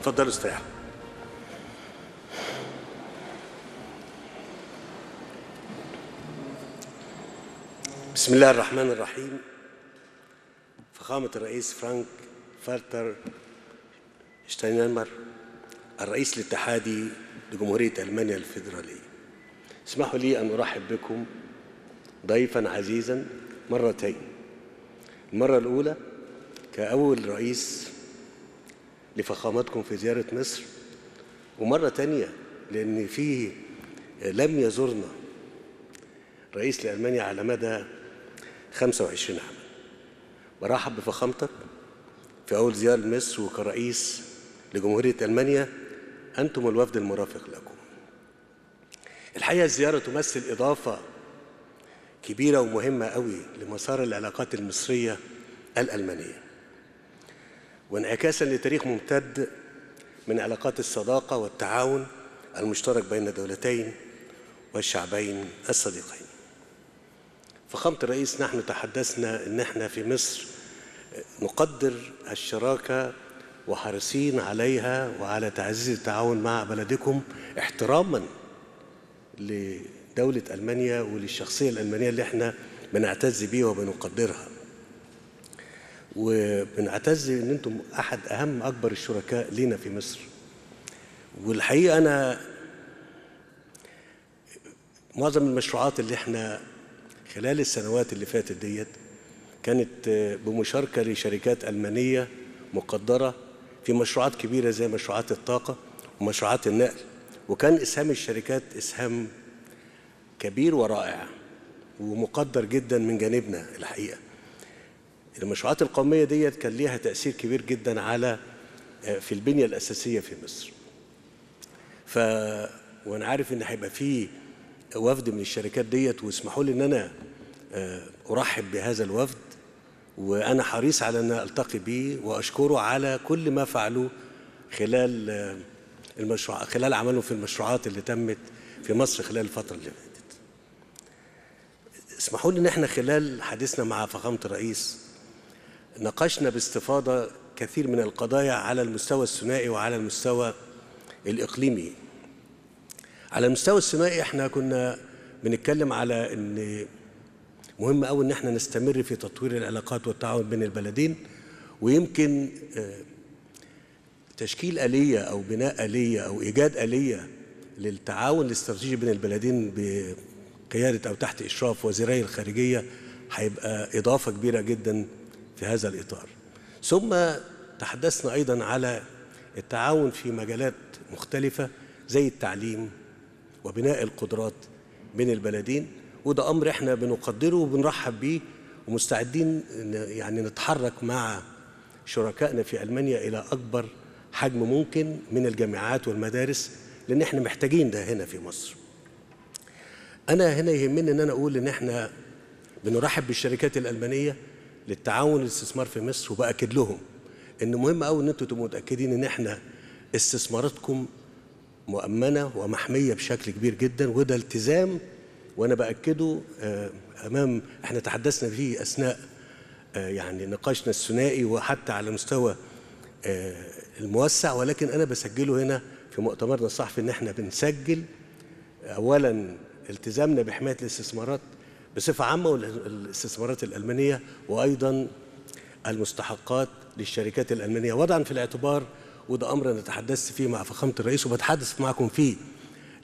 اتفضل استريح. بسم الله الرحمن الرحيم. فخامة الرئيس فرانك فالتر شتاينماير، الرئيس الاتحادي لجمهورية ألمانيا الفيدرالية، اسمحوا لي أن أرحب بكم ضيفاً عزيزاً مرتين. المرة الأولى كأول رئيس لفخامتكم في زيارة مصر، ومرة تانية لأن فيه لم يزورنا رئيس لألمانيا على مدى 25 عام. برحب بفخامتك في أول زيارة لمصر وكرئيس لجمهورية ألمانيا، أنتم الوفد المرافق لكم. الحقيقة الزيارة تمثل إضافة كبيرة ومهمة قوي لمسار العلاقات المصرية الألمانية، وانعكاسا لتاريخ ممتد من علاقات الصداقة والتعاون المشترك بين الدولتين والشعبين الصديقين. فخامة الرئيس، نحن تحدثنا أن احنا في مصر نقدر الشراكة وحريصين عليها وعلى تعزيز التعاون مع بلدكم احتراماً لدولة ألمانيا وللشخصية الألمانية اللي احنا بنعتز بيها وبنقدرها، وبنعتز ان انتم احد اهم اكبر الشركاء لينا في مصر. والحقيقة انا معظم المشروعات اللي احنا خلال السنوات اللي فاتت ديت كانت بمشاركة لشركات ألمانية مقدرة في مشروعات كبيرة زي مشروعات الطاقة ومشروعات النقل، وكان إسهام الشركات إسهام كبير ورائع ومقدر جدا من جانبنا. الحقيقة المشروعات القومية ديت كان ليها تأثير كبير جدا على في البنية الأساسية في مصر. وأنا عارف إن هيبقى في وفد من الشركات ديت، واسمحوا لي إن أنا أرحب بهذا الوفد، وأنا حريص على أن ألتقي بيه وأشكره على كل ما فعلوه خلال عمله في المشروعات اللي تمت في مصر خلال الفترة اللي فاتت. اسمحوا لي إن احنا خلال حديثنا مع فخامة الرئيس ناقشنا باستفاضة كثير من القضايا على المستوى الثنائي وعلى المستوى الإقليمي. على المستوى الثنائي احنا كنا بنتكلم على إن مهم أوي إن احنا نستمر في تطوير العلاقات والتعاون بين البلدين، ويمكن تشكيل آلية أو بناء آلية أو إيجاد آلية للتعاون الاستراتيجي بين البلدين بقيادة أو تحت إشراف وزيري الخارجية هيبقى إضافة كبيرة جدا في هذا الإطار. ثم تحدثنا أيضا على التعاون في مجالات مختلفة زي التعليم وبناء القدرات بين البلدين، وده أمر إحنا بنقدره وبنرحب بيه ومستعدين يعني نتحرك مع شركائنا في ألمانيا إلى أكبر حجم ممكن من الجامعات والمدارس، لأن إحنا محتاجين ده هنا في مصر. أنا هنا يهمني إن أنا أقول إن إحنا بنرحب بالشركات الألمانية للتعاون والاستثمار في مصر، وبأكد لهم إن مهم أوي إن أنتوا تبقوا متأكدين إن إحنا استثماراتكم مؤمنة ومحمية بشكل كبير جدا، وده التزام وأنا بأكده أمام إحنا تحدثنا فيه أثناء يعني نقاشنا الثنائي وحتى على مستوى الموسع، ولكن أنا بسجله هنا في مؤتمرنا الصحفي إن إحنا بنسجل أولا التزامنا بحماية الاستثمارات بصفة عامة والاستثمارات الألمانية، وأيضا المستحقات للشركات الألمانية وضعا في الاعتبار، وده أمر أنا تحدثت فيه مع فخامة الرئيس وبتحدث معكم فيه،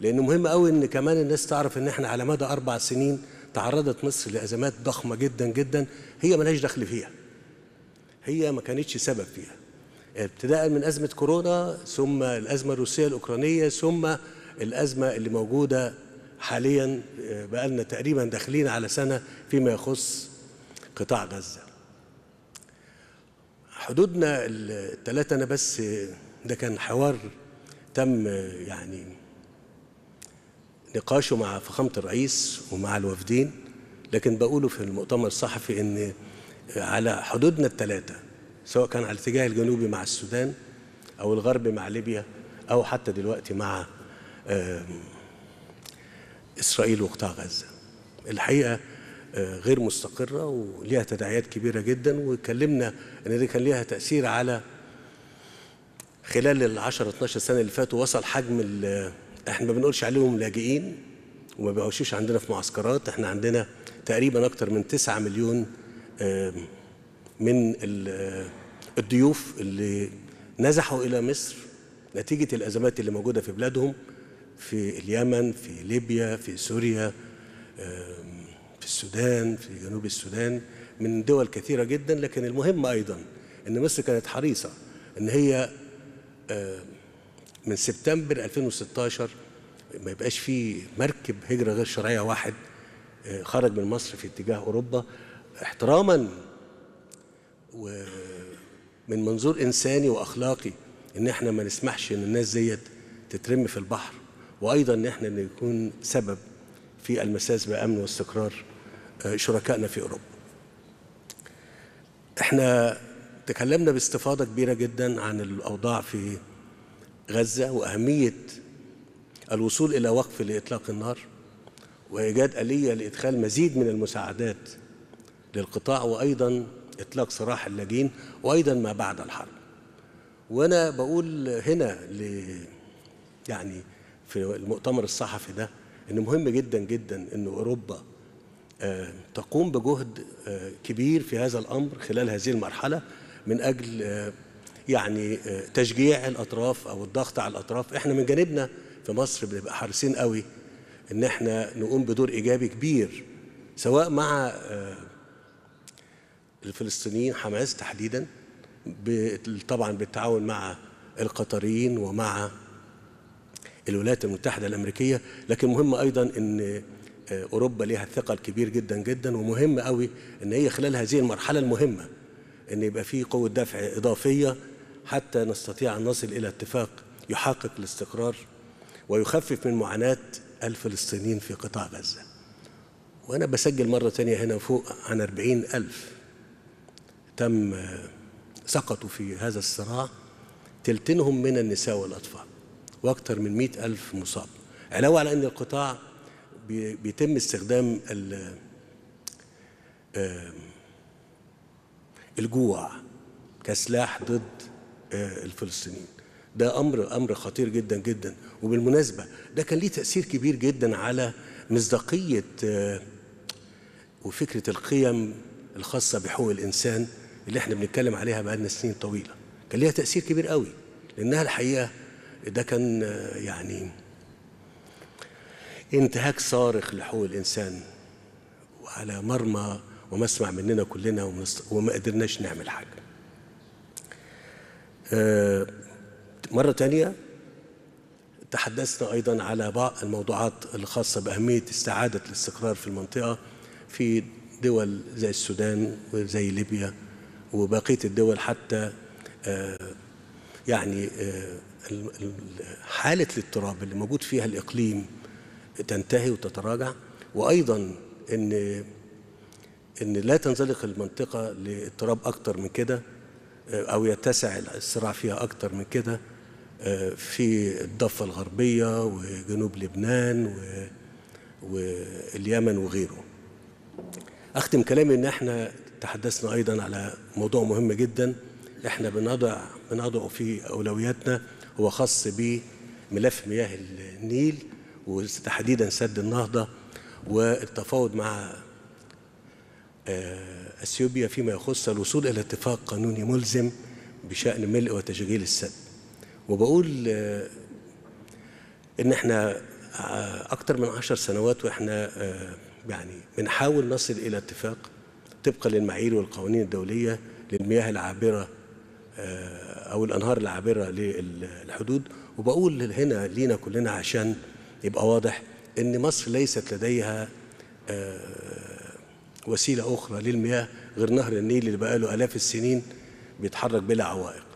لأنه مهم قوي إن كمان الناس تعرف إن إحنا على مدى 4 سنين تعرضت مصر لأزمات ضخمة جدا جدا هي ملهاش دخل فيها، هي ما كانتش سبب فيها، ابتداء من أزمة كورونا، ثم الأزمة الروسية الأوكرانية، ثم الأزمة اللي موجودة حاليا بقالنا تقريبا داخلين على سنة فيما يخص قطاع غزة. حدودنا ال3، أنا بس ده كان حوار تم يعني نقاشه مع فخامة الرئيس ومع الوفدين، لكن بقوله في المؤتمر الصحفي إن على حدودنا ال3 سواء كان على الاتجاه الجنوبي مع السودان أو الغرب مع ليبيا أو حتى دلوقتي مع إسرائيل وقطاع غزة، الحقيقة غير مستقرة وليها تداعيات كبيرة جدا، واتكلمنا إن دي كان ليها تأثير على خلال ال 10 12 سنه اللي فاتوا وصل حجم احنا ما بنقولش عليهم لاجئين وما بيعيشوش عندنا في معسكرات، احنا عندنا تقريبا اكتر من 9 مليون من الضيوف اللي نزحوا الى مصر نتيجه الازمات اللي موجوده في بلادهم، في اليمن، في ليبيا، في سوريا، في السودان، في جنوب السودان، من دول كثيره جدا. لكن المهم ايضا ان مصر كانت حريصه ان هي من سبتمبر 2016 ما يبقاش في مركب هجره غير شرعيه واحد خرج من مصر في اتجاه اوروبا، احتراما ومن منظور انساني واخلاقي ان احنا ما نسمحش ان الناس ديت تترمي في البحر، وايضا ان احنا نكون سبب في المساس بامن واستقرار شركائنا في اوروبا. احنا تكلمنا باستفاضه كبيره جدا عن الاوضاع في غزه واهميه الوصول الى وقف لاطلاق النار وايجاد آلية لادخال مزيد من المساعدات للقطاع، وايضا اطلاق سراح اللاجئين، وايضا ما بعد الحرب. وانا بقول هنا يعني في المؤتمر الصحفي ده ان مهم جدا جدا ان اوروبا تقوم بجهد كبير في هذا الامر خلال هذه المرحله من اجل يعني تشجيع الاطراف او الضغط على الاطراف. احنا من جانبنا في مصر بنبقى حريصين قوي ان احنا نقوم بدور ايجابي كبير سواء مع الفلسطينيين حماس تحديدا، طبعا بالتعاون مع القطريين ومع الولايات المتحده الامريكيه، لكن مهم ايضا ان اوروبا ليها الثقه الكبير جدا جدا، ومهم قوي ان هي خلال هذه المرحله المهمه ان يبقى في قوه دفع اضافيه حتى نستطيع ان نصل الى اتفاق يحقق الاستقرار ويخفف من معاناه الفلسطينيين في قطاع غزه. وانا بسجل مره ثانيه هنا فوق عن 40,000 تم سقطوا في هذا الصراع، تلتينهم من النساء والأطفال، وأكثر من 100,000 مصاب، علاوة على أن القطاع بيتم استخدام الجوع كسلاح ضد الفلسطينيين. ده أمر خطير جدا جدا، وبالمناسبة ده كان ليه تأثير كبير جدا على مصداقية وفكرة القيم الخاصة بحقوق الإنسان اللي احنا بنتكلم عليها بقالنا سنين طويلة. كان ليها تأثير كبير قوي لأنها الحقيقة ده كان يعني انتهاك صارخ لحقوق الإنسان وعلى مرمى ومسمع مننا كلنا، وما قدرناش نعمل حاجة. مرة تانية تحدثنا أيضا على بعض الموضوعات الخاصة بأهمية استعادة الاستقرار في المنطقة في دول زي السودان وزي ليبيا وبقية الدول، حتى يعني حالة الاضطراب اللي موجود فيها الإقليم تنتهي وتتراجع، وأيضا إن لا تنزلق المنطقة لاضطراب أكتر من كده أو يتسع الصراع فيها أكتر من كده في الضفة الغربية وجنوب لبنان واليمن وغيره. أختم كلامي إن إحنا تحدثنا أيضا على موضوع مهم جدا إحنا بنضع في أولوياتنا، هو خاص بملف مياه النيل وتحديدا سد النهضة والتفاوض مع أثيوبيا فيما يخص الوصول إلى اتفاق قانوني ملزم بشأن ملء وتشغيل السد. وبقول إن إحنا أكتر من 10 سنوات وإحنا يعني بنحاول نصل إلى اتفاق طبقا للمعايير والقوانين الدولية للمياه العابرة أو الأنهار العابرة للحدود. وبقول هنا لينا كلنا عشان يبقى واضح إن مصر ليست لديها وسيلة أخرى للمياه غير نهر النيل اللي بقاله آلاف السنين بيتحرك بلا عوائق.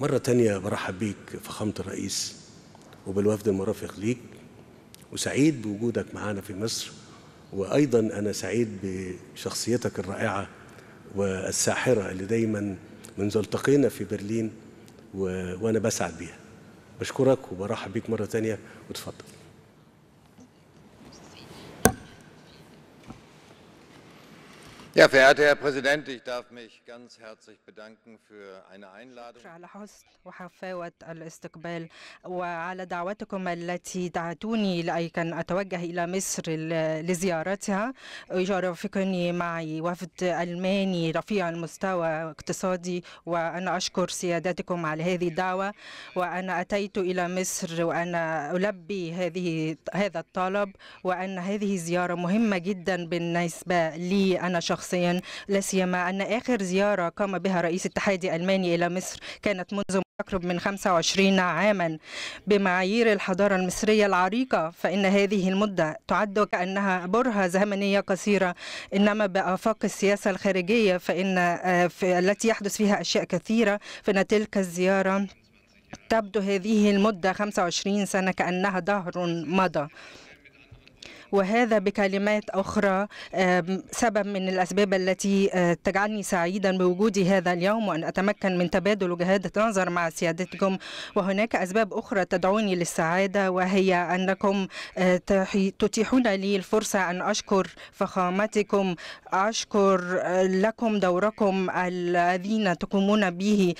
مرة تانية برحب بيك فخامة الرئيس وبالوفد المرافق ليك، وسعيد بوجودك معانا في مصر، وأيضا أنا سعيد بشخصيتك الرائعة والساحرة اللي دايما منذ التقينا في برلين وأنا بسعد بيها. بشكرك وبرحب بيك مرة تانية وتفضل. Ja, verehrter Herr Präsident, ich darf mich ganz herzlich bedanken für eine Einladung. على حسن وحفاوة الاستقبال وعلى دعوتكم التي دعتوني لأي كان أتوجه إلى مصر لزيارتها. يرافقني معي وفد ألماني رفيع المستوى اقتصادي، وأنا أشكر سيادتكم على هذه الدعوة. وأنا أتيت إلى مصر وأنا ألبي هذا الطلب، وأن هذه زيارة مهمة جدا بالنسبة لي أنا شخصيا، لا سيما أن آخر زيارة قام بها رئيس الاتحاد الألماني إلى مصر كانت منذ أقرب من 25 عاما بمعايير الحضارة المصرية العريقة. فإن هذه المدة تعد كأنها برهة زمنية قصيرة، إنما بآفاق السياسة الخارجية التي يحدث فيها أشياء كثيرة. فإن تلك الزيارة تبدو هذه المدة 25 سنة كأنها دهر مضى. وهذا بكلمات أخرى سبب من الأسباب التي تجعلني سعيدا بوجودي هذا اليوم، وأن أتمكن من تبادل وجهات نظر مع سيادتكم. وهناك أسباب أخرى تدعوني للسعادة، وهي أنكم تتيحون لي الفرصة أن أشكر فخامتكم، أشكر لكم دوركم الذين تقومون به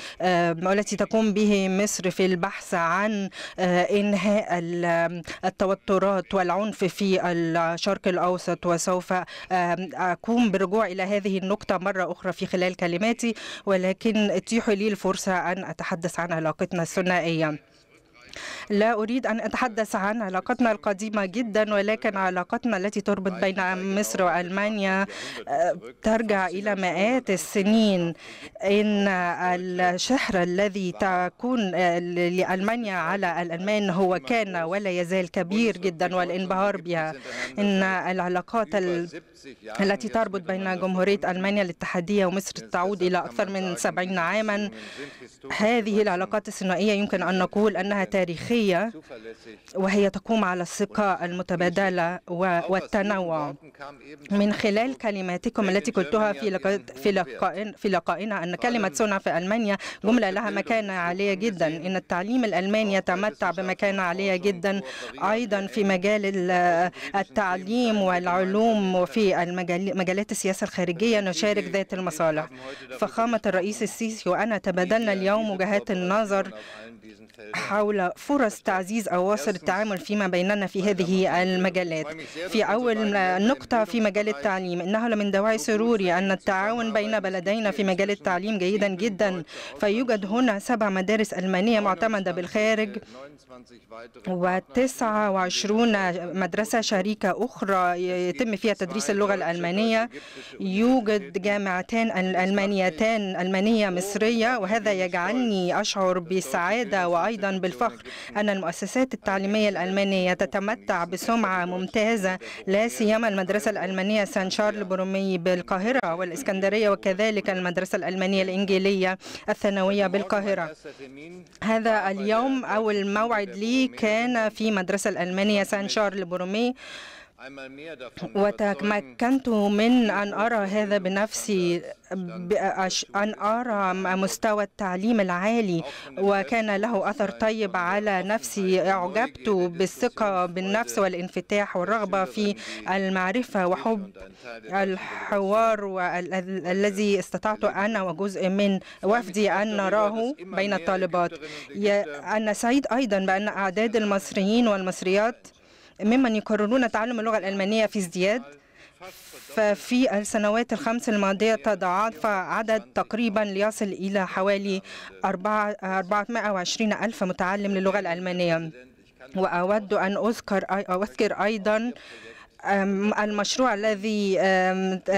والتي تقوم به مصر في البحث عن إنهاء التوترات والعنف في الشرق الأوسط. وسوف أقوم برجوع إلى هذه النقطة مرة أخرى في خلال كلماتي، ولكن اتيحوا لي الفرصة أن أتحدث عن علاقتنا الثنائية. لا أريد أن أتحدث عن علاقتنا القديمة جدا، ولكن علاقتنا التي تربط بين مصر وألمانيا ترجع إلى مئات السنين. إن الشحر الذي تكون لألمانيا على الألمان هو كان ولا يزال كبير جدا، والانبهار بها. إن العلاقات التي تربط بين جمهورية ألمانيا الاتحادية ومصر تعود إلى أكثر من 70 عاما. هذه العلاقات الثنائية يمكن أن نقول أنها تاريخية، وهي تقوم على الثقة المتبادلة والتنوع. من خلال كلماتكم التي قلتها في لقائنا أن كلمة صنع في ألمانيا جملة لها مكانة عالية جدا. إن التعليم الألماني يتمتع بمكانة عالية جدا أيضا في مجال التعليم والعلوم، وفي مجالات السياسة الخارجية نشارك ذات المصالح. فخامة الرئيس السيسي وأنا تبادلنا اليوم وجهات النظر حول فرص تعزيز أواصر التعامل فيما بيننا في هذه المجالات. في أول نقطة في مجال التعليم، إنه من دواعي سروري أن التعاون بين بلدينا في مجال التعليم جيدا جدا. فيوجد هنا 7 مدارس ألمانية معتمدة بالخارج، و29 مدرسة شريكة أخرى يتم فيها تدريس اللغة الألمانية. يوجد جامعتان ألمانيتان، ألمانية مصرية، وهذا يجعلني أشعر بالسعادة وأيضا بالفخر أن المؤسسات التعليمية الألمانية تتمتع بسمعة ممتازة، لا سيما المدرسة الألمانية سان شارل برومي بالقاهرة والإسكندرية، وكذلك المدرسة الألمانية الإنجيلية الثانوية بالقاهرة. هذا اليوم أول موعد لي كان في مدرسة الألمانية سان شارل برومي، وتمكنت من أن أرى هذا بنفسي، أن أرى مستوى التعليم العالي، وكان له أثر طيب على نفسي. أعجبت بالثقة بالنفس والانفتاح والرغبة في المعرفة وحب الحوار الذي استطعت أنا وجزء من وفدي أن نراه بين الطالبات. أنا سعيد أيضا بأن أعداد المصريين والمصريات ممن يقررون تعلم اللغة الألمانية في ازدياد. ففي السنوات ال5 الماضية تضاعف عدد تقريبا ليصل إلى حوالي 420 ألف متعلم للغة الألمانية. وأود أن أذكر أيضا المشروع الذي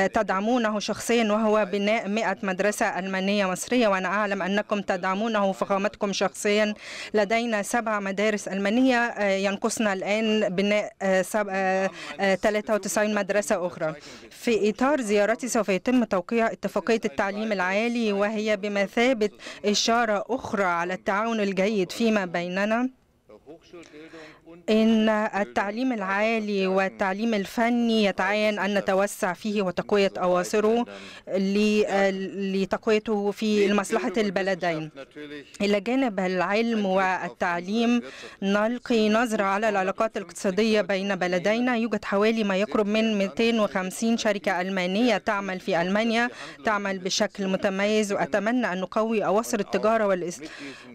تدعمونه شخصيا، وهو بناء 100 مدرسة ألمانية مصرية، وأنا أعلم أنكم تدعمونه فخامتكم شخصيا. لدينا 7 مدارس ألمانية، ينقصنا الآن بناء 93 مدرسة أخرى. في إطار زيارتي سوف يتم توقيع اتفاقية التعليم العالي، وهي بمثابة إشارة أخرى على التعاون الجيد فيما بيننا، إن التعليم العالي والتعليم الفني يتعين أن نتوسع فيه وتقوية أواصره لتقويته في مصلحة البلدين. إلى جانب العلم والتعليم نلقي نظرة على العلاقات الاقتصادية بين بلدينا. يوجد حوالي ما يقرب من 250 شركة ألمانية تعمل في ألمانيا، تعمل بشكل متميز، وأتمنى أن نقوي أواصر التجارة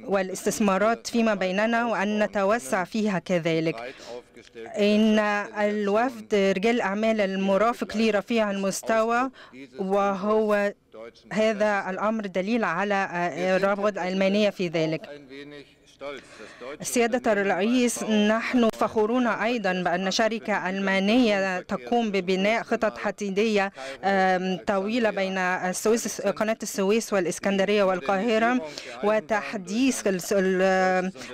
والاستثمارات فيما بيننا وأن نتوسع فيها كذلك. إن الوفد رجال أعمال المرافق لي رفيع المستوى، وهو هذا الأمر دليل على الرغبة الألمانية في ذلك. سيادة الرئيس، نحن فخورون أيضا بأن شركة ألمانية تقوم ببناء خطط حديدية طويلة بين السويس، قناة السويس والإسكندرية والقاهرة، وتحديث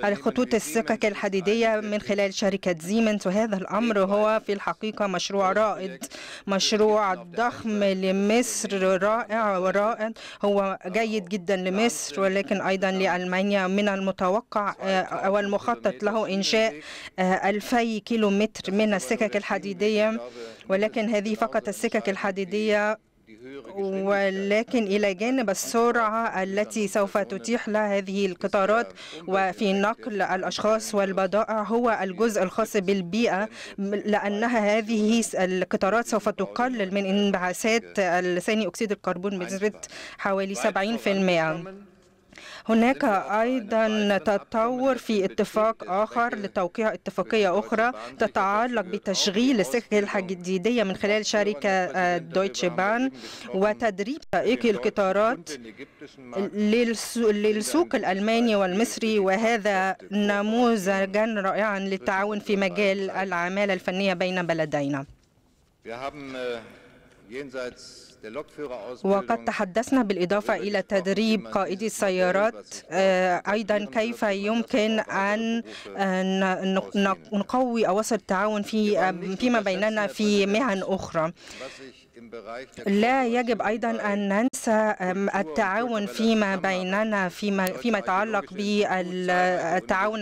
الخطوط السكك الحديدية من خلال شركة سيمنز، وهذا الأمر هو في الحقيقة مشروع رائد، مشروع ضخم لمصر، رائع ورائد، هو جيد جدا لمصر ولكن أيضا لألمانيا. من المتوقع أو المخطط له إنشاء 2000 كيلومتر من السكك الحديدية، ولكن هذه فقط السكك الحديدية، ولكن إلى جانب السرعة التي سوف تتيح لها هذه القطارات وفي نقل الأشخاص والبضائع هو الجزء الخاص بالبيئة، لأنها هذه القطارات سوف تقلل من انبعاثات ثاني أكسيد الكربون بنسبة حوالي 70%. هناك أيضا تطور في اتفاق آخر لتوقيع اتفاقية أخرى تتعلق بتشغيل السكك الحديدية من خلال شركة دويتش بان وتدريب سائقي القطارات للسوق الألماني والمصري، وهذا نموذجا رائعا للتعاون في مجال العمالة الفنية بين بلدينا. وقد تحدثنا بالإضافة إلى تدريب قائدي السيارات أيضا كيف يمكن أن نقوي أواصر التعاون فيما بيننا في مهن أخرى. لا يجب أيضا أن ننسى التعاون فيما بيننا فيما يتعلق بالتعاون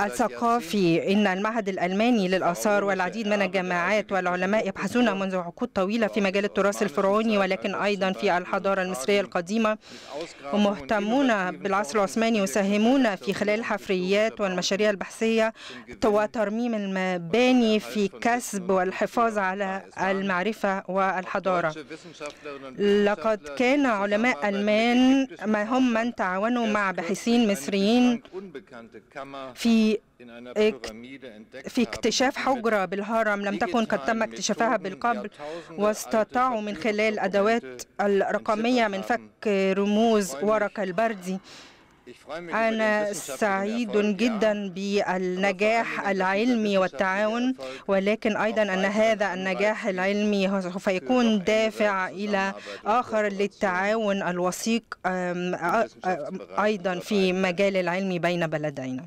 الثقافي. إن المعهد الألماني للآثار والعديد من الجامعات والعلماء يبحثون منذ عقود طويلة في مجال التراث الفرعوني ولكن أيضا في الحضارة المصرية القديمة، ومهتمون بالعصر العثماني، وساهمون في خلال الحفريات والمشاريع البحثية وترميم المباني في كسب والحفاظ على المعرفة والحضارة. لقد كان علماء ألمان من تعاونوا مع باحثين مصريين في اكتشاف حجرة بالهرم لم تكن قد تم اكتشافها بالقبل، واستطاعوا من خلال أدوات الرقمية من فك رموز ورق البردي. أنا سعيد جدا بالنجاح العلمي والتعاون، ولكن أيضا أن هذا النجاح العلمي سوف يكون دافع إلى آخر للتعاون الوثيق أيضا في مجال العلم بين بلدينا.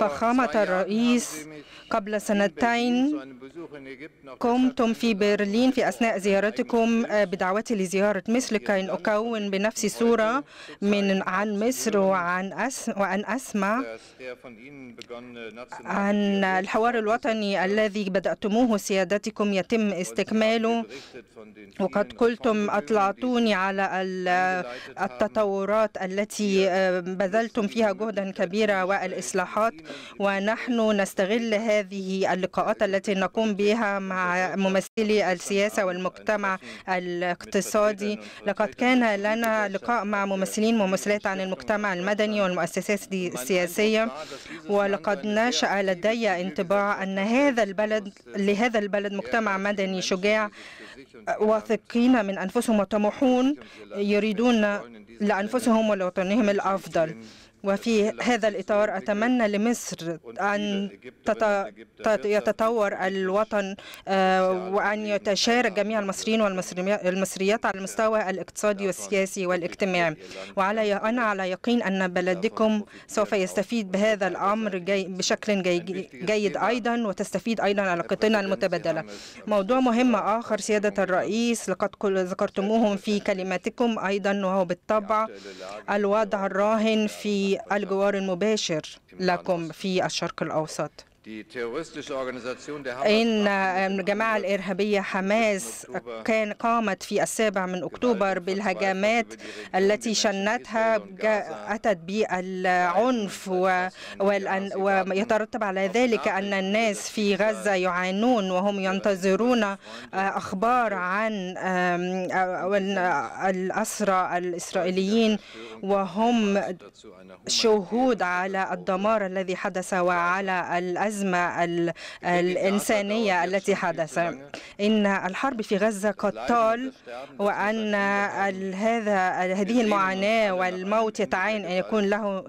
فخامة الرئيس، قبل سنتين قمتم في برلين في أثناء زيارتكم بدعوتي لزيارة مصر كي أكون بنفسي صورة عن مصر وأن أسمع عن الحوار الوطني الذي بدأتموه سيادتكم يتم استكماله، وقد قلتم أطلعتوني على التطورات التي بذلتم فيها جهدا كبيرا والإصلاحات، ونحن نستغل هذه اللقاءات التي نقوم بها مع ممثلي السياسة والمجتمع الاقتصادي. لقد كان لنا لقاء مع ممثلين وممثلات عن المجتمع المدني والمؤسسات السياسية، ولقد نشأ لدي انطباع أن لهذا البلد مجتمع مدني شجاع، واثقين من أنفسهم وطموحون، يريدون لأنفسهم ولوطنهم الأفضل. وفي هذا الإطار أتمنى لمصر أن يتطور الوطن وأن يتشارك جميع المصريين والمصريات على المستوى الاقتصادي والسياسي والاجتماعي، أنا على يقين أن بلدكم سوف يستفيد بهذا الأمر بشكل جيد أيضا، وتستفيد أيضا علاقتنا المتبادلة. موضوع مهم آخر سيادة الرئيس لقد ذكرتموهم في كلماتكم أيضا، وهو بالطبع الوضع الراهن في في الجوار المباشر لكم في الشرق الأوسط. إن الجماعة الإرهابية حماس كان قامت في السابع من أكتوبر بالهجمات التي شنتها، أتت بالعنف، ويترتب على ذلك أن الناس في غزة يعانون وهم ينتظرون أخبار عن الأسرى الإسرائيليين، وهم شهود على الدمار الذي حدث وعلى الأزمة الإنسانية التي حدثت. إن الحرب في غزة قد طال، وأن هذه المعاناة والموت يتعين أن يكون له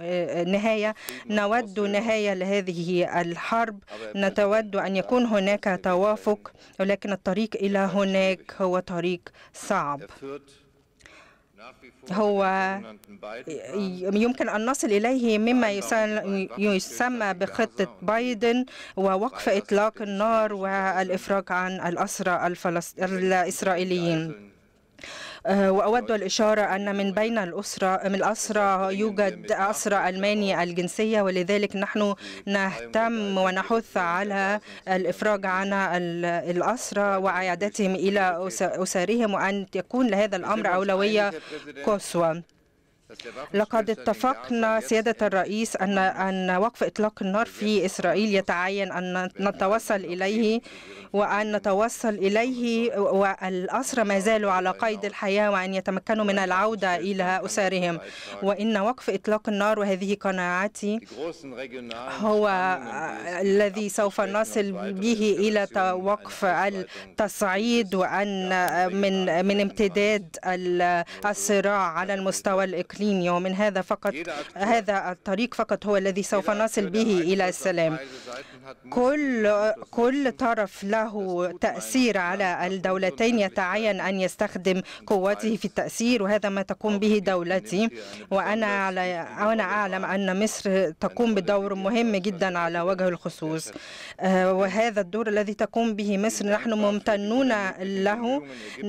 نهاية. نود نهاية لهذه الحرب، نتود أن يكون هناك توافق، ولكن الطريق إلى هناك هو طريق صعب. هو يمكن أن نصل إليه مما يسمى بخطة بايدن ووقف إطلاق النار والإفراج عن الأسرى الإسرائيليين. وأود الإشارة أن من بين الأسرى يوجد أسرى ألماني الجنسية، ولذلك نحن نهتم ونحث على الإفراج عن الأسرى وعيادتهم إلى أسرهم، وأن يكون لهذا الأمر أولوية قصوى. لقد اتفقنا سيادة الرئيس أن وقف إطلاق النار في إسرائيل يتعين أن نتوصل إليه، وأن نتوصل إليه والأسرى ما زالوا على قيد الحياة، وأن يتمكنوا من العودة إلى أسرهم. وإن وقف إطلاق النار، وهذه قناعتي، هو الذي سوف نصل به إلى وقف التصعيد، وأن من امتداد الصراع على المستوى الإقليمي. ومن هذا فقط، هذا الطريق فقط هو الذي سوف نصل به إلى السلام. كل طرف له تأثير على الدولتين، يتعين أن يستخدم قوته في التأثير، وهذا ما تقوم به دولتي. وأنا أعلم أن مصر تقوم بدور مهم جدا على وجه الخصوص، وهذا الدور الذي تقوم به مصر نحن ممتنون له.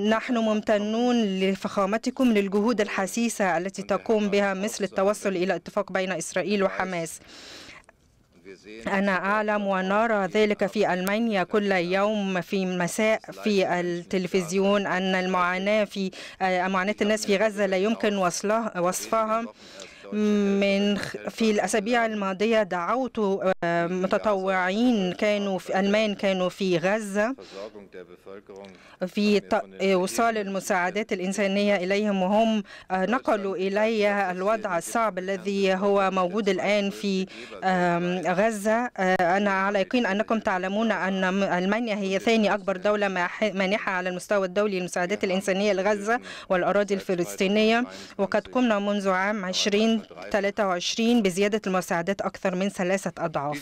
نحن ممتنون لفخامتكم للجهود الحثيثة التي تقوم بها مصر للتوصل إلى اتفاق بين إسرائيل وحماس. أنا أعلم ونرى ذلك في ألمانيا كل يوم في المساء في التلفزيون، أن معاناة الناس في غزة لا يمكن وصفها. في الأسابيع الماضية دعوت متطوعين كانوا في غزة في إيصال المساعدات الإنسانية إليهم، وهم نقلوا إلي الوضع الصعب الذي هو موجود الآن في غزة. أنا على يقين أنكم تعلمون أن ألمانيا هي ثاني أكبر دولة مانحة على المستوى الدولي للمساعدات الإنسانية لغزة والأراضي الفلسطينية، وقد قمنا منذ عام 2023 بزيادة المساعدات أكثر من 3 أضعاف.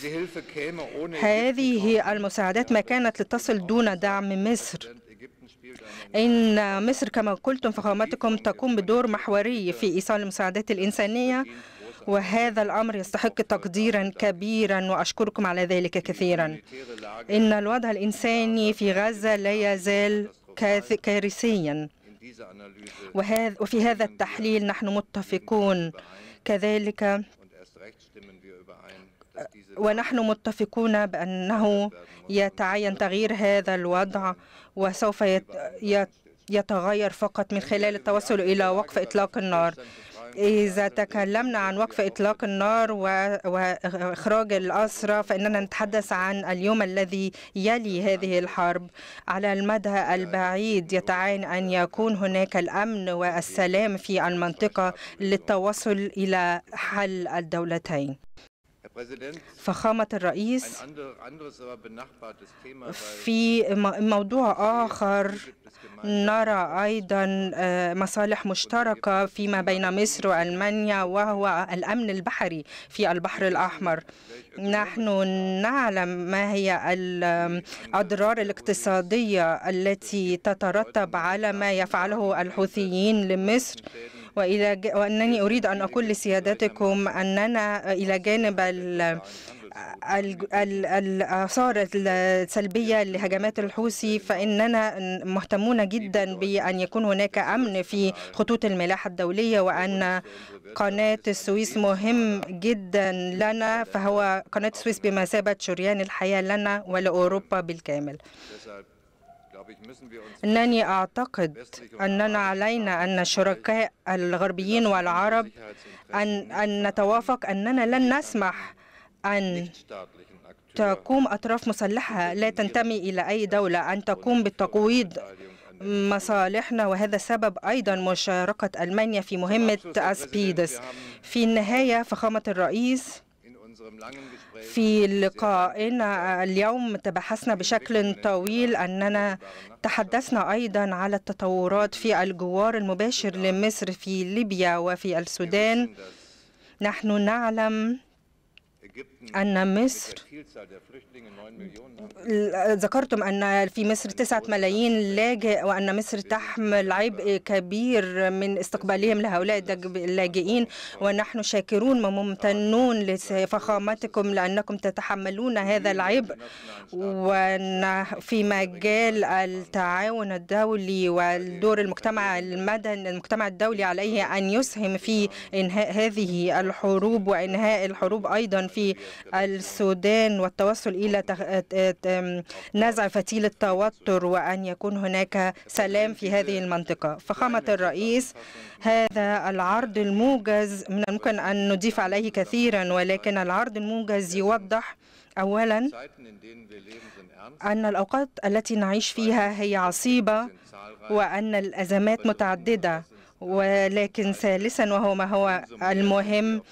هذه المساعدات ما كانت لتصل دون دعم مصر. إن مصر كما قلتم فخامتكم تقوم بدور محوري في إيصال المساعدات الإنسانية، وهذا الأمر يستحق تقديرا كبيرا، وأشكركم على ذلك كثيرا. إن الوضع الإنساني في غزة لا يزال كارثيا، وفي هذا التحليل نحن متفقون كذلك، ونحن متفقون بأنه يتعين تغيير هذا الوضع، وسوف يتغير فقط من خلال التوصل إلى وقف إطلاق النار. إذا تكلمنا عن وقف إطلاق النار وإخراج الأسرى، فإننا نتحدث عن اليوم الذي يلي هذه الحرب. على المدى البعيد يتعين أن يكون هناك الأمن والسلام في المنطقة للتوصل إلى حل الدولتين. فخامة الرئيس، في موضوع آخر نرى أيضا مصالح مشتركة فيما بين مصر وألمانيا، وهو الأمن البحري في البحر الأحمر. نحن نعلم ما هي الأضرار الاقتصادية التي تترتب على ما يفعله الحوثيين لمصر، وأنني أريد أن أقول لسيادتكم أننا إلى جانب الآثار السلبية لهجمات الحوثي، فإننا مهتمون جدا بأن يكون هناك أمن في خطوط الملاحة الدولية، وأن قناة السويس مهم جدا لنا، فهو قناة السويس بمثابة شريان الحياة لنا ولأوروبا بالكامل. إنني أعتقد أننا علينا أن الشركاء الغربيين والعرب أن نتوافق أننا لن نسمح أن تقوم أطراف مسلحة لا تنتمي إلى أي دولة أن تقوم بتقويض مصالحنا، وهذا سبب أيضا مشاركة ألمانيا في مهمة أسبيدس. في النهاية، فخامة الرئيس، في لقائنا اليوم تبحثنا بشكل طويل، أننا تحدثنا أيضا على التطورات في الجوار المباشر لمصر، في ليبيا وفي السودان. نحن نعلم أن مصر، ذكرتم أن في مصر 9 ملايين لاجئ، وأن مصر تحمل عبء كبير من استقبالهم لهؤلاء اللاجئين، ونحن شاكرون وممتنون لفخامتكم لأنكم تتحملون هذا العبء. وفي مجال التعاون الدولي والدور المجتمع المدني، المجتمع الدولي عليه أن يسهم في إنهاء هذه الحروب، وإنهاء الحروب أيضا في السودان، والتوصل إلى نزع فتيل التوتر، وأن يكون هناك سلام في هذه المنطقة. فخامة الرئيس، هذا العرض الموجز من الممكن أن نضيف عليه كثيرا، ولكن العرض الموجز يوضح أولا أن الأوقات التي نعيش فيها هي عصيبة، وأن الأزمات متعددة، ولكن ثالثا وهو ما هو المهم،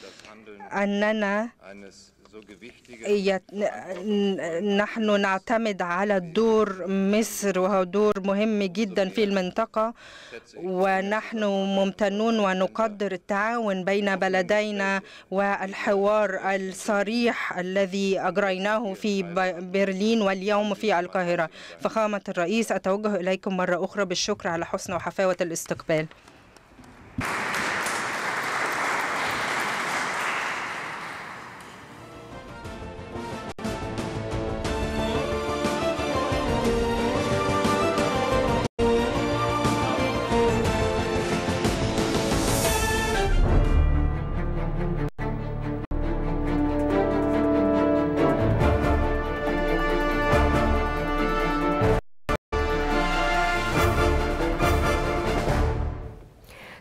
أننا نحن نعتمد على دور مصر، وهو دور مهم جدا في المنطقة، ونحن ممتنون ونقدر التعاون بين بلدينا والحوار الصريح الذي أجريناه في برلين واليوم في القاهرة. فخامة الرئيس، أتوجه إليكم مرة أخرى بالشكر على حسن وحفاوة الاستقبال.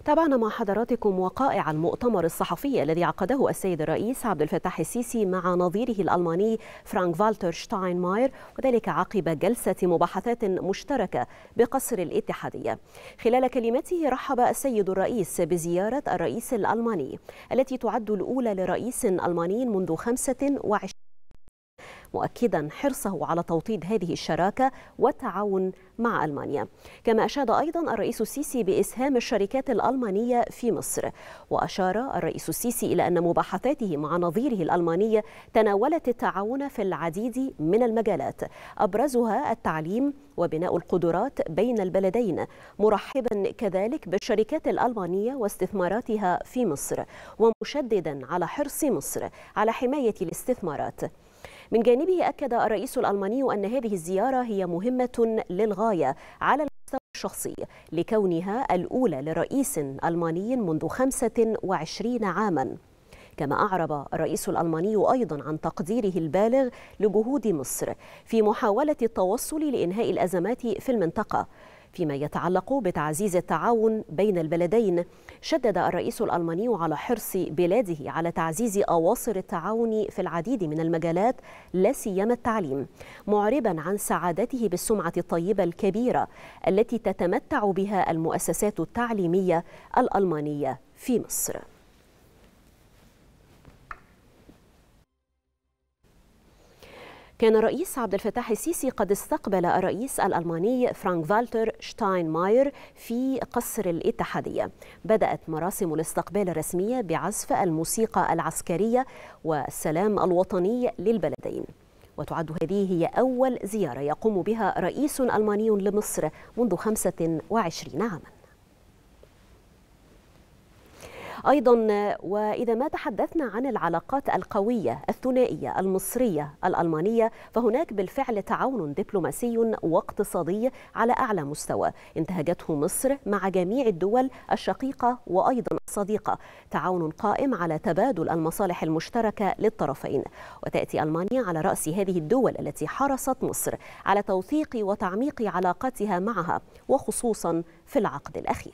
تابعنا مع حضراتكم وقائع المؤتمر الصحفي الذي عقده السيد الرئيس عبد الفتاح السيسي مع نظيره الألماني فرانك فالتر شتاينماير، وذلك عقب جلسة مباحثات مشتركة بقصر الاتحادية. خلال كلمته رحب السيد الرئيس بزيارة الرئيس الألماني التي تعد الأولى لرئيس ألماني منذ 25 مؤكدا حرصه على توطيد هذه الشراكة والتعاون مع ألمانيا. كما أشاد أيضا الرئيس السيسي بإسهام الشركات الألمانية في مصر. وأشار الرئيس السيسي إلى أن مباحثاته مع نظيره الألماني تناولت التعاون في العديد من المجالات أبرزها التعليم وبناء القدرات بين البلدين، مرحبا كذلك بالشركات الألمانية واستثماراتها في مصر، ومشددا على حرص مصر على حماية الاستثمارات. من جانبه أكد الرئيس الألماني أن هذه الزيارة هي مهمة للغاية على المستوى الشخصي لكونها الأولى لرئيس ألماني منذ 25 عاما. كما أعرب الرئيس الألماني أيضا عن تقديره البالغ لجهود مصر في محاولة التوصل لإنهاء الأزمات في المنطقة فيما يتعلق بتعزيز التعاون بين البلدين. شدد الرئيس الألماني على حرص بلاده على تعزيز أواصر التعاون في العديد من المجالات لا سيما التعليم، معربا عن سعادته بالسمعة الطيبة الكبيرة التي تتمتع بها المؤسسات التعليمية الألمانية في مصر. كان الرئيس عبد الفتاح السيسي قد استقبل الرئيس الألماني فرانك فالتر شتاينماير في قصر الاتحادية. بدأت مراسم الاستقبال الرسمية بعزف الموسيقى العسكرية والسلام الوطني للبلدين. وتعد هذه هي أول زيارة يقوم بها رئيس ألماني لمصر منذ 25 عاما. أيضا وإذا ما تحدثنا عن العلاقات القوية الثنائية المصرية الألمانية، فهناك بالفعل تعاون دبلوماسي واقتصادي على أعلى مستوى انتهجته مصر مع جميع الدول الشقيقة وأيضا الصديقة، تعاون قائم على تبادل المصالح المشتركة للطرفين. وتأتي ألمانيا على رأس هذه الدول التي حرصت مصر على توثيق وتعميق علاقاتها معها، وخصوصا في العقد الأخير.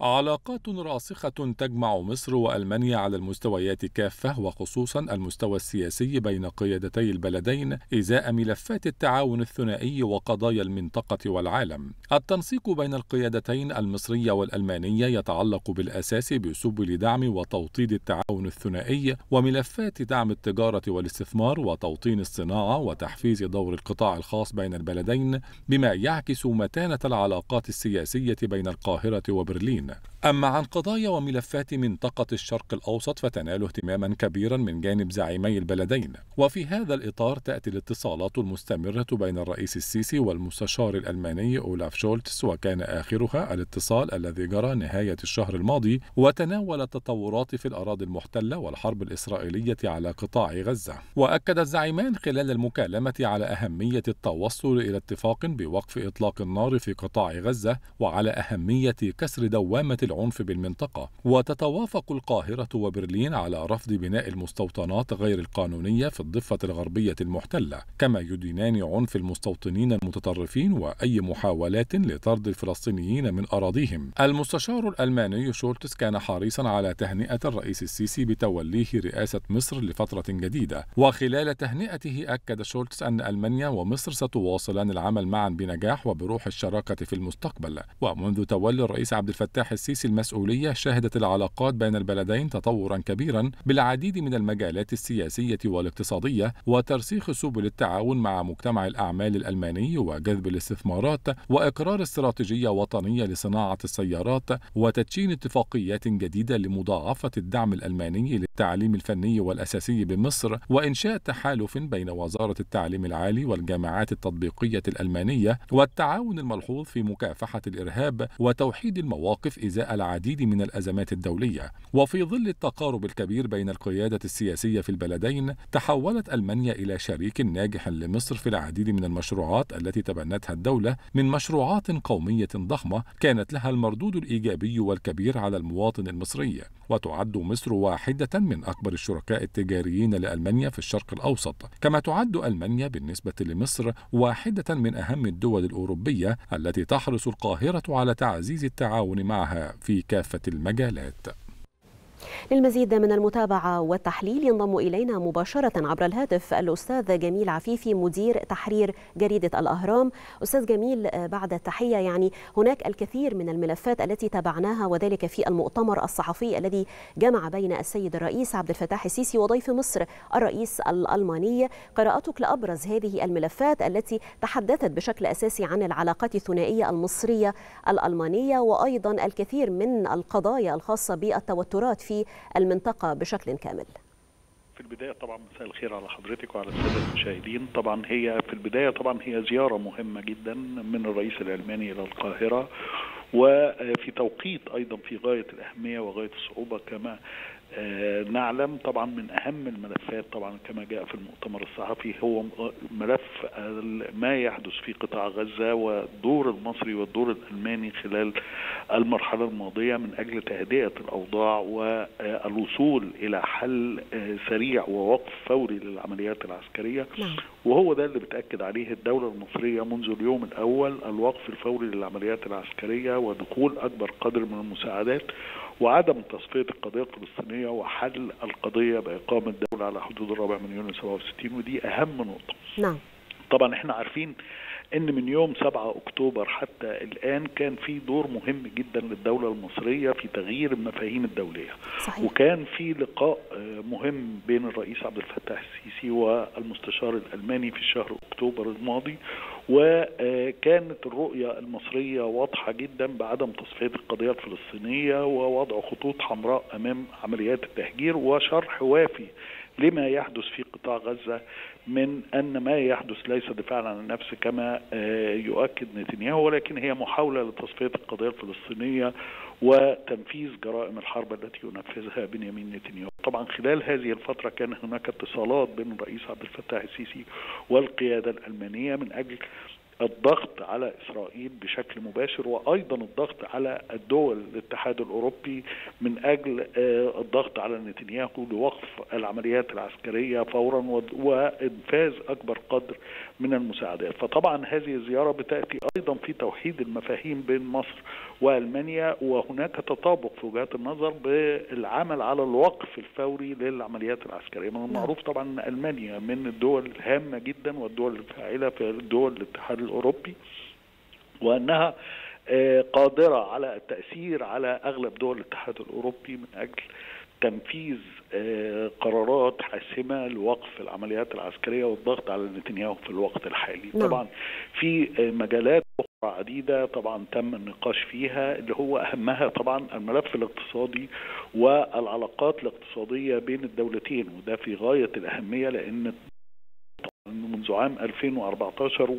علاقات راسخة تجمع مصر وألمانيا على المستويات كافة، وخصوصا المستوى السياسي بين قيادتي البلدين إزاء ملفات التعاون الثنائي وقضايا المنطقة والعالم. التنسيق بين القيادتين المصرية والألمانية يتعلق بالأساس بسبل دعم وتوطيد التعاون الثنائي وملفات دعم التجارة والاستثمار وتوطين الصناعة وتحفيز دور القطاع الخاص بين البلدين، بما يعكس متانة العلاقات السياسية بين القاهرة وبرلين. أما عن قضايا وملفات منطقة الشرق الأوسط فتنال اهتماما كبيرا من جانب زعيمي البلدين، وفي هذا الإطار تأتي الاتصالات المستمرة بين الرئيس السيسي والمستشار الألماني أولاف شولتس، وكان آخرها الاتصال الذي جرى نهاية الشهر الماضي وتناول التطورات في الأراضي المحتلة والحرب الإسرائيلية على قطاع غزة. وأكد الزعيمان خلال المكالمة على أهمية التوصل إلى اتفاق بوقف إطلاق النار في قطاع غزة وعلى أهمية كسر دوامة العنف بالمنطقة. وتتوافق القاهرة وبرلين على رفض بناء المستوطنات غير القانونية في الضفة الغربية المحتلة، كما يدينان عنف المستوطنين المتطرفين وأي محاولات لطرد الفلسطينيين من أراضيهم. المستشار الألماني شولتس كان حريصا على تهنئة الرئيس السيسي بتوليه رئاسة مصر لفترة جديدة، وخلال تهنئته أكد شولتس أن ألمانيا ومصر ستواصلان العمل معا بنجاح وبروح الشراكة في المستقبل. ومنذ تولي الرئيس عبد الفتاح السيسي المسؤولية شهدت العلاقات بين البلدين تطورا كبيرا بالعديد من المجالات السياسية والاقتصادية، وترسيخ سبل التعاون مع مجتمع الأعمال الألماني وجذب الاستثمارات وإقرار استراتيجية وطنية لصناعة السيارات وتدشين اتفاقيات جديدة لمضاعفة الدعم الألماني للتعليم الفني والأساسي بمصر وإنشاء تحالف بين وزارة التعليم العالي والجامعات التطبيقية الألمانية، والتعاون الملحوظ في مكافحة الإرهاب وتوحيد المواقف إزاء العديد من الأزمات الدولية. وفي ظل التقارب الكبير بين القيادة السياسية في البلدين، تحولت ألمانيا إلى شريك ناجح لمصر في العديد من المشروعات التي تبنتها الدولة من مشروعات قومية ضخمة كانت لها المردود الإيجابي والكبير على المواطن المصري. وتعد مصر واحدة من أكبر الشركاء التجاريين لألمانيا في الشرق الأوسط، كما تعد ألمانيا بالنسبة لمصر واحدة من أهم الدول الأوروبية التي تحرص القاهرة على تعزيز التعاون معها في كافة المجالات. للمزيد من المتابعة والتحليل ينضم إلينا مباشرة عبر الهاتف الأستاذ جميل عفيفي، مدير تحرير جريدة الأهرام. أستاذ جميل، بعد التحية، يعني هناك الكثير من الملفات التي تابعناها وذلك في المؤتمر الصحفي الذي جمع بين السيد الرئيس عبد الفتاح السيسي وضيف مصر الرئيس الألماني. قراءتك لأبرز هذه الملفات التي تحدثت بشكل أساسي عن العلاقات الثنائية المصرية الألمانية وأيضا الكثير من القضايا الخاصة بالتوترات في المنطقة بشكل كامل؟ في البداية طبعا مساء الخير على حضرتك وعلى السادة المشاهدين. طبعا هي في البداية طبعا هي زيارة مهمة جدا من الرئيس الألماني إلى القاهرة، وفي توقيت أيضا في غاية الأهمية وغاية الصعوبة كما نعلم. طبعا من أهم الملفات طبعا كما جاء في المؤتمر الصحفي هو ملف ما يحدث في قطاع غزة والدور المصري والدور الألماني خلال المرحلة الماضية من أجل تهدئة الأوضاع والوصول إلى حل سريع ووقف فوري للعمليات العسكرية، وهو ده اللي بتأكد عليه الدولة المصرية منذ اليوم الأول، الوقف الفوري للعمليات العسكرية ودخول أكبر قدر من المساعدات وعدم تصفية القضية الفلسطينية وحل القضية بإقامة دولة على حدود الرابع من يونيو 67، ودي أهم نقطة. نعم. طبعا احنا عارفين ان من يوم 7 اكتوبر حتى الان كان في دور مهم جدا للدولة المصرية في تغيير المفاهيم الدولية. صحيح. وكان في لقاء مهم بين الرئيس عبد الفتاح السيسي والمستشار الألماني في شهر اكتوبر الماضي، وكانت الرؤية المصرية واضحة جدا بعدم تصفية القضية الفلسطينية ووضع خطوط حمراء امام عمليات التهجير وشرح وافي لما يحدث في قطاع غزة من أن ما يحدث ليس دفاعا عن النفس كما يؤكد نتنياهو، ولكن هي محاولة لتصفية القضية الفلسطينية وتنفيذ جرائم الحرب التي ينفذها بنيامين نتنياهو. طبعا خلال هذه الفترة كان هناك اتصالات بين الرئيس عبد الفتاح السيسي والقيادة الألمانية من أجل الضغط على إسرائيل بشكل مباشر، وأيضا الضغط على الدول الاتحاد الأوروبي من أجل الضغط على نتنياهو لوقف العمليات العسكرية فورا وإنفاذ أكبر قدر من المساعدات. فطبعا هذه الزيارة بتأتي أيضا في توحيد المفاهيم بين مصر وألمانيا، وهناك تطابق في وجهات النظر بالعمل على الوقف الفوري للعمليات العسكرية. من المعروف طبعا أن ألمانيا من الدول الهامة جدا والدول الفاعلة في دول الاتحاد الأوروبي، وأنها قادرة على التأثير على أغلب دول الاتحاد الأوروبي من أجل تنفيذ قرارات حاسمة لوقف العمليات العسكرية والضغط على نتنياهو في الوقت الحالي. طبعا في مجالات أخرى عديدة طبعا تم النقاش فيها، اللي هو أهمها طبعا الملف الاقتصادي والعلاقات الاقتصادية بين الدولتين، وده في غاية الأهمية لأن منذ عام 2014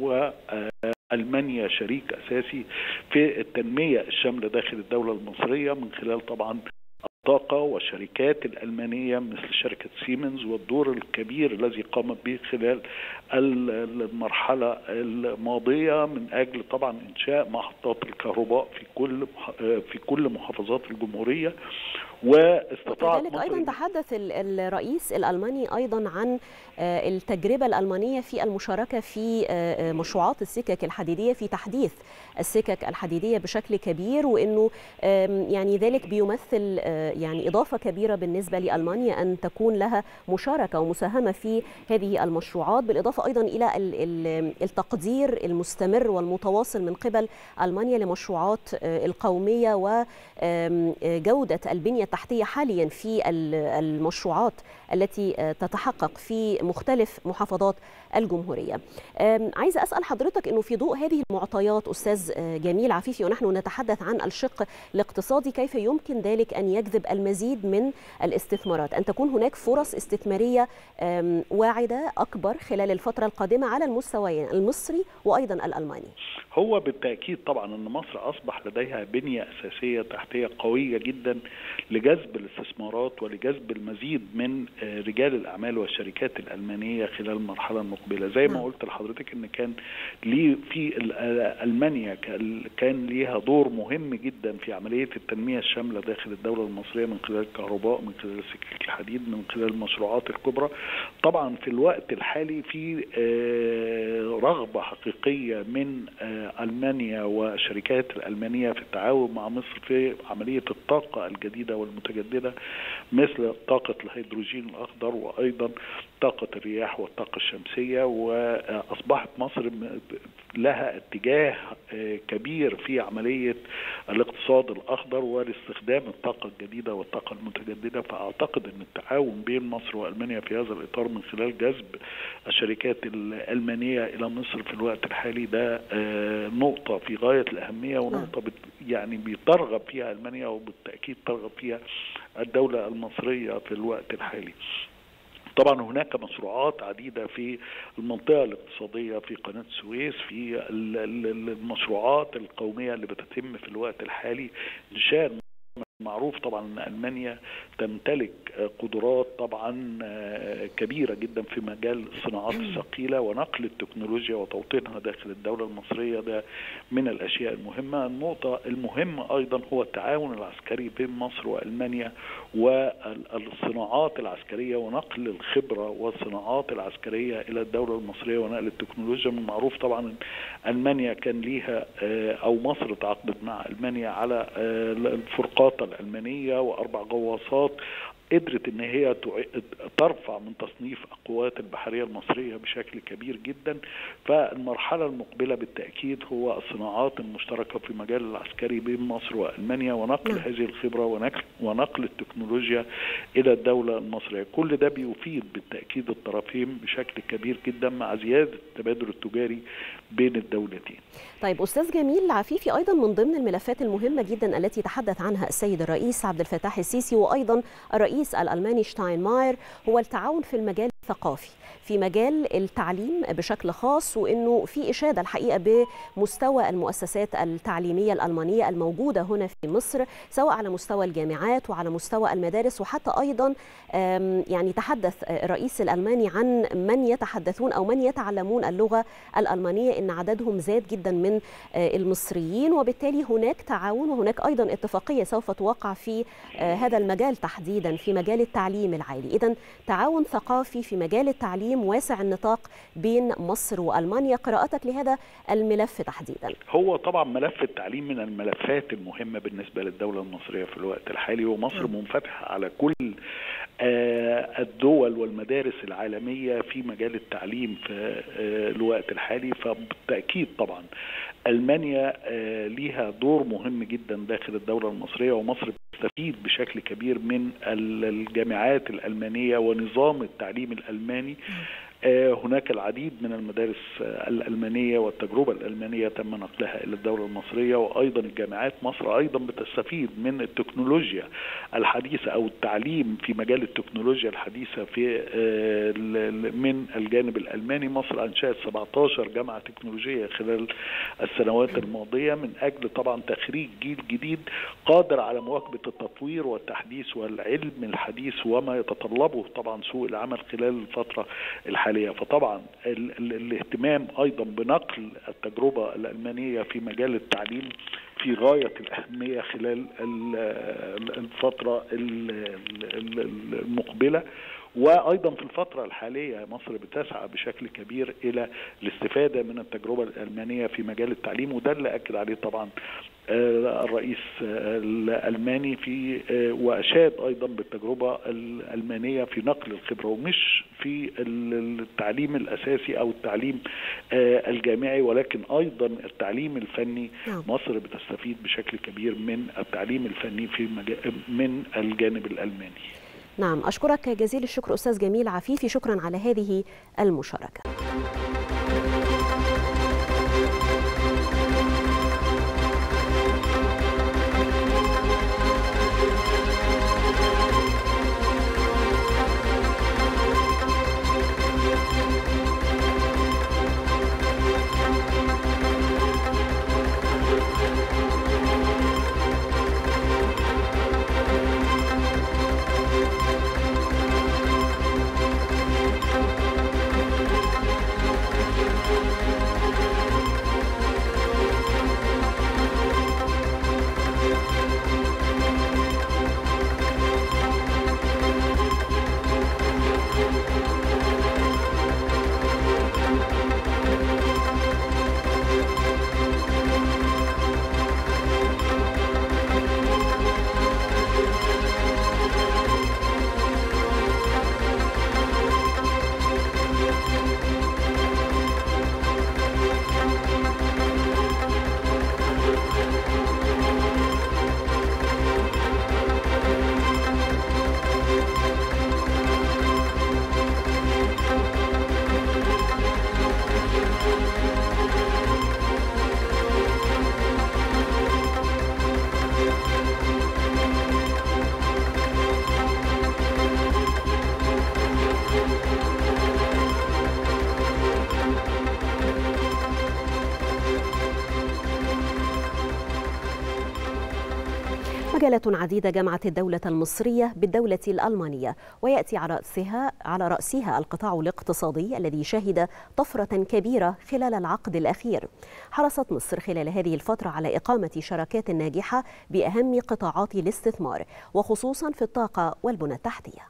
وألمانيا شريك أساسي في التنمية الشاملة داخل الدولة المصرية من خلال طبعا الطاقة والشركات الألمانية مثل شركة سيمنز والدور الكبير الذي قامت به خلال المرحلة الماضية من أجل طبعا إنشاء محطات الكهرباء في كل محافظات الجمهورية. وكذلك أيضا تحدث الرئيس الألماني أيضا عن التجربة الألمانية في المشاركة في مشروعات السكك الحديدية، في تحديث السكك الحديدية بشكل كبير، وأنه يعني ذلك بيمثل يعني إضافة كبيرة بالنسبة لألمانيا أن تكون لها مشاركة ومساهمة في هذه المشروعات، بالإضافة أيضا إلى التقدير المستمر والمتواصل من قبل ألمانيا لمشروعات القومية وجودة البنية التحتية حاليا في المشروعات التي تتحقق في مختلف محافظات الجمهورية. عايزة أسأل حضرتك أنه في ضوء هذه المعطيات أستاذ جميل عفيفي ونحن نتحدث عن الشق الاقتصادي، كيف يمكن ذلك أن يجذب المزيد من الاستثمارات، أن تكون هناك فرص استثمارية واعدة أكبر خلال الفترة القادمة على المستويين المصري وأيضا الألماني؟ هو بالتأكيد طبعا أن مصر أصبح لديها بنية أساسية تحتية قوية جدا لجذب الاستثمارات ولجذب المزيد من رجال الأعمال والشركات الألمانية خلال المرحلة المقبلة. زي ما قلت لحضرتك أن كان في ألمانيا كان ليها دور مهم جدا في عملية التنمية الشاملة داخل الدولة المصرية من خلال الكهرباء، من خلال السكك الحديد، من خلال المشروعات الكبرى. طبعا في الوقت الحالي في رغبة حقيقية من ألمانيا والشركات الألمانية في التعاون مع مصر في عملية الطاقة الجديدة والمتجددة مثل طاقة الهيدروجين الأخضر وأيضا طاقة الرياح والطاقة الشمسية. وأصبحت مصر لها اتجاه كبير في عملية الاقتصاد الأخضر والاستخدام الطاقة الجديدة والطاقة المتجددة. فأعتقد أن التعاون بين مصر وألمانيا في هذا الإطار من خلال جذب الشركات الألمانية إلى مصر في الوقت الحالي ده نقطة في غاية الأهمية، ونقطة يعني بترغب فيها ألمانيا وبالتأكيد ترغب فيها الدولة المصرية في الوقت الحالي. طبعا هناك مشروعات عديدة في المنطقة الاقتصادية في قناة السويس، في المشروعات القومية اللي بتتم في الوقت الحالي. إنشاء معروف طبعا أن ألمانيا تمتلك قدرات طبعا كبيرة جدا في مجال الصناعات الثقيلة، ونقل التكنولوجيا وتوطينها داخل الدولة المصرية ده من الأشياء المهمة. النقطة المهمة أيضا هو التعاون العسكري بين مصر وألمانيا والصناعات العسكرية ونقل الخبرة والصناعات العسكرية إلى الدولة المصرية ونقل التكنولوجيا. من المعروف طبعا ألمانيا كان ليها أو مصر تعاقدت مع ألمانيا على الفرقات الألمانية وأربع غواصات قدرت ان هي ترفع من تصنيف القوات البحرية المصرية بشكل كبير جدا. فالمرحلة المقبلة بالتأكيد هو الصناعات المشتركة في مجال العسكري بين مصر وألمانيا ونقل هذه الخبرة ونقل التكنولوجيا إلى الدولة المصرية. كل ده بيفيد بالتأكيد الطرفين بشكل كبير جدا مع زيادة التبادل التجاري بين الدولتين. طيب أستاذ جميل عفيفي، أيضا من ضمن الملفات المهمة جدا التي تحدث عنها السيد الرئيس عبد الفتاح السيسي وأيضا الرئيس الألماني شتاينماير هو التعاون في المجال الثقافي، في مجال التعليم بشكل خاص، وأنه في إشادة الحقيقة بمستوى المؤسسات التعليمية الألمانية الموجودة هنا في مصر، سواء على مستوى الجامعات وعلى مستوى المدارس، وحتى أيضا يعني تحدث الرئيس الألماني عن من يتحدثون أو من يتعلمون اللغة الألمانية أن عددهم زاد جدا من المصريين، وبالتالي هناك تعاون وهناك أيضا اتفاقية سوف توقع في هذا المجال تحديدا في مجال التعليم العالي. إذن تعاون ثقافي في مجال التعليم واسع النطاق بين مصر وألمانيا، قراءتك لهذا الملف تحديدا؟ هو طبعا ملف التعليم من الملفات المهمة بالنسبة للدولة المصرية في الوقت الحالي، ومصر منفتحة على كل الدول والمدارس العالمية في مجال التعليم في الوقت الحالي. فبالتأكيد طبعا ألمانيا ليها دور مهم جدا داخل الدولة المصرية، ومصر تستفيد بشكل كبير من الجامعات الألمانية ونظام التعليم الألماني. هناك العديد من المدارس الألمانية والتجربة الألمانية تم نقلها إلى الدولة المصرية، وأيضا الجامعات مصر أيضا بتستفيد من التكنولوجيا الحديثة أو التعليم في مجال التكنولوجيا الحديثة في من الجانب الألماني. مصر أنشأت 17 جامعة تكنولوجية خلال السنوات الماضية من أجل طبعا تخريج جيل جديد قادر على مواكبة التطوير والتحديث والعلم الحديث وما يتطلبه طبعا سوق العمل خلال الفترة الحالية. فطبعا الاهتمام أيضا بنقل التجربة الألمانية في مجال التعليم في غاية الأهمية خلال الفترة المقبلة، وأيضا في الفترة الحالية مصر بتسعى بشكل كبير إلى الاستفادة من التجربة الألمانية في مجال التعليم، وده اللي أكد عليه طبعا الرئيس الألماني في وأشاد أيضا بالتجربة الألمانية في نقل الخبرة، ومش في التعليم الأساسي أو التعليم الجامعي ولكن أيضا التعليم الفني. مصر بتستفيد بشكل كبير من التعليم الفني في من الجانب الألماني. نعم، أشكرك جزيل الشكر أستاذ جميل عفيفي، شكرا على هذه المشاركة. مجالات عديدة جمعت الدولة المصرية بالدولة الألمانية، ويأتي على رأسها القطاع الاقتصادي الذي شهد طفرة كبيرة خلال العقد الأخير. حرصت مصر خلال هذه الفترة على إقامة شراكات ناجحة بأهم قطاعات الاستثمار، وخصوصا في الطاقة والبنى التحتية.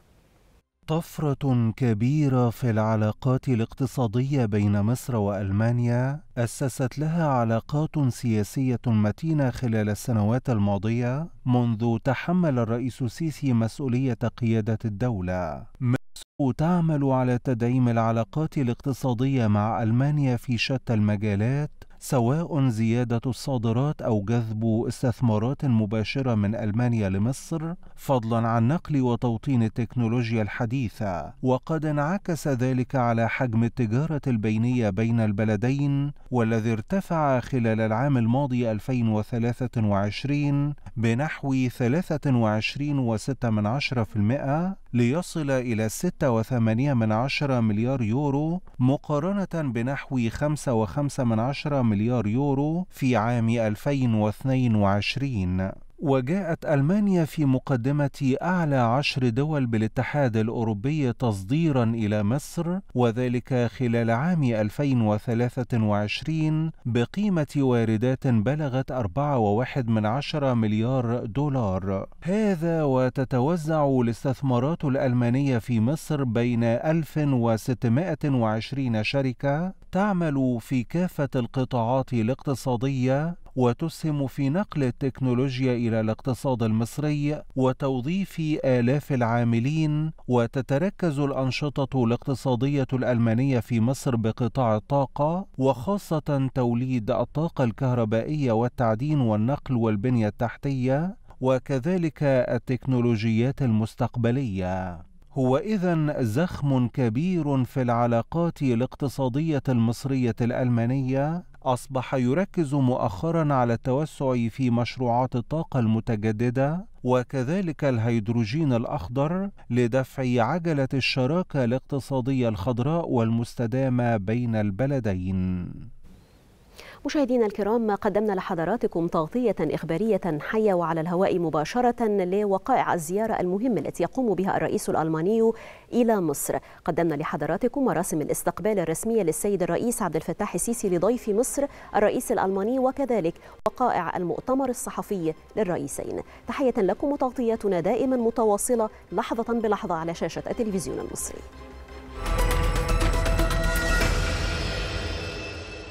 طفرة كبيرة في العلاقات الاقتصادية بين مصر وألمانيا أسست لها علاقات سياسية متينة خلال السنوات الماضية منذ تحمل الرئيس السيسي مسؤولية قيادة الدولة. مصر تعمل على تدعيم العلاقات الاقتصادية مع ألمانيا في شتى المجالات سواء زيادة الصادرات أو جذب استثمارات مباشرة من ألمانيا لمصر، فضلا عن نقل وتوطين التكنولوجيا الحديثة. وقد انعكس ذلك على حجم التجارة البينية بين البلدين، والذي ارتفع خلال العام الماضي 2023 بنحو 23.6% ليصل إلى 6.8 مليار يورو، مقارنة بنحو 5.5 مليار يورو في عام 2022. وجاءت ألمانيا في مقدمة أعلى 10 دول بالاتحاد الأوروبي تصديرا إلى مصر، وذلك خلال عام 2023 بقيمة واردات بلغت 4.1 مليار دولار. هذا وتتوزع الاستثمارات الألمانية في مصر بين 1620 شركة تعمل في كافة القطاعات الاقتصادية، وتسهم في نقل التكنولوجيا إلى الاقتصاد المصري وتوظيف آلاف العاملين. وتتركز الأنشطة الاقتصادية الألمانية في مصر بقطاع الطاقة، وخاصة توليد الطاقة الكهربائية والتعدين والنقل والبنية التحتية، وكذلك التكنولوجيات المستقبلية. هو إذن زخم كبير في العلاقات الاقتصادية المصرية الألمانية، أصبح يركز مؤخرا على التوسع في مشروعات الطاقة المتجددة وكذلك الهيدروجين الأخضر، لدفع عجلة الشراكة الاقتصادية الخضراء والمستدامة بين البلدين. مشاهدينا الكرام، قدمنا لحضراتكم تغطية إخبارية حية وعلى الهواء مباشرة لوقائع الزيارة المهمة التي يقوم بها الرئيس الألماني إلى مصر. قدمنا لحضراتكم مراسم الاستقبال الرسمية للسيد الرئيس عبد الفتاح السيسي لضيف مصر الرئيس الألماني، وكذلك وقائع المؤتمر الصحفي للرئيسين. تحية لكم وتغطيتنا دائما متواصلة لحظة بلحظة على شاشة التلفزيون المصري.